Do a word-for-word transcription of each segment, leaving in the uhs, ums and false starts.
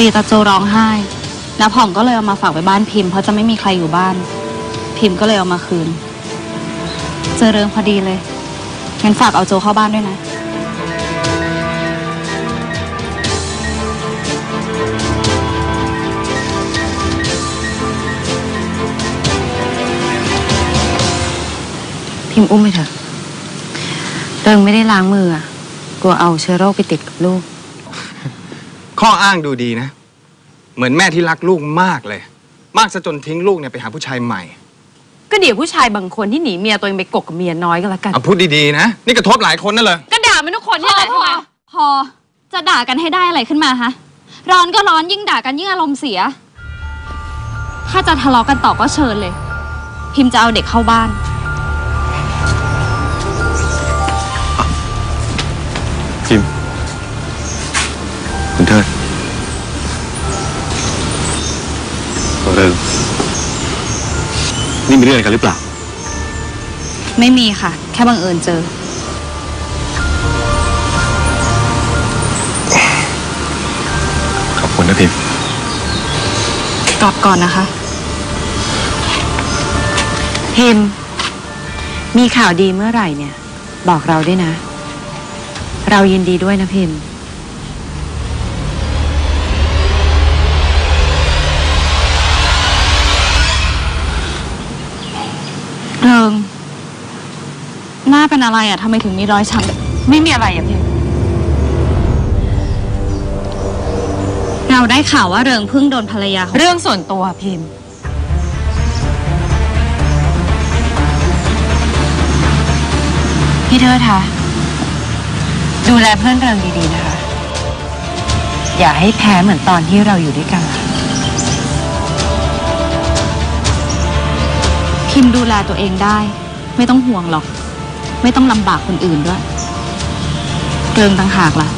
ดีตาโจร้องไห้น้าผ่องก็เลยเอามาฝากไว้บ้านพิมพ์เพราะจะไม่มีใครอยู่บ้านพิมพ์ก็เลยเอามาคืนเจอเรื่องพอดีเลยงั้นฝากเอาโจเข้าบ้านด้วยนะพิมพ์อุ้มไปเถอะเติงไม่ได้ล้างมือกลัวเอาเชื้อโรคไปติดกับลูกข้ออ้างดูดีนะเหมือนแม่ที่รักลูกมากเลยมากซะจนทิ้งลูกเนี่ยไปหาผู้ชายใหม่ก็เดี๋ยวผู้ชายบางคนที่หนีเมียตัวเองไปกบกับเมียน้อยก็แล้วกันเอาพูดดีๆนะนี่กระทบหลายคนนั่นเลยก็ด่ามันทุกคนนี่แหละพอจะด่ากันให้ได้อะไรขึ้นมาฮะร้อนก็ร้อนยิ่งด่ากันยิ่งอารมณ์เสียถ้าจะทะเลาะกันต่อก็เชิญเลยพิมจะเอาเด็กเข้าบ้านพิมคุณเธอเริ่มนี่มีเรื่องอะไรกันหรือเปล่าไม่มีค่ะแค่บังเอิญเจอขอบคุณนะพิมกลับก่อนนะคะพิมมีข่าวดีเมื่อไหร่เนี่ยบอกเราด้วยนะเรายินดีด้วยนะพิมเริงหน้าเป็นอะไรอ่ะทำไมถึงมีรอยช้ำไม่มีอะไรอ่ะพี่เราได้ข่าวว่าเริงเพิ่งโดนภรรยาเรื่องส่วนตัวพิมพี่เธอคะดูแลเพื่อนเริงดีๆนะคะอย่าให้แพ้เหมือนตอนที่เราอยู่ด้วยกันพิมดูแลตัวเองได้ไม่ต้องห่วงหรอกไม่ต้องลำบากคนอื่นด้วยเริงต่างหากล่ะ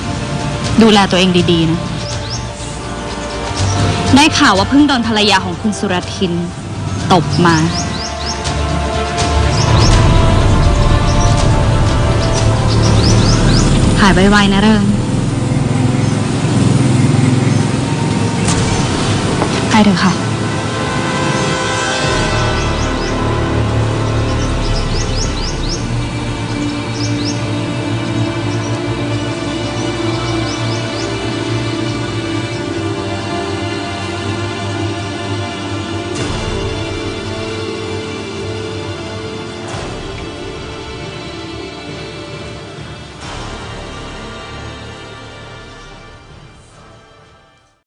ดูแลตัวเองดีๆนะได้ข่าวว่าเพิ่งโดนภรรยาของคุณสุรทินตบมาหายไวๆนะเริงไปเถอะค่ะ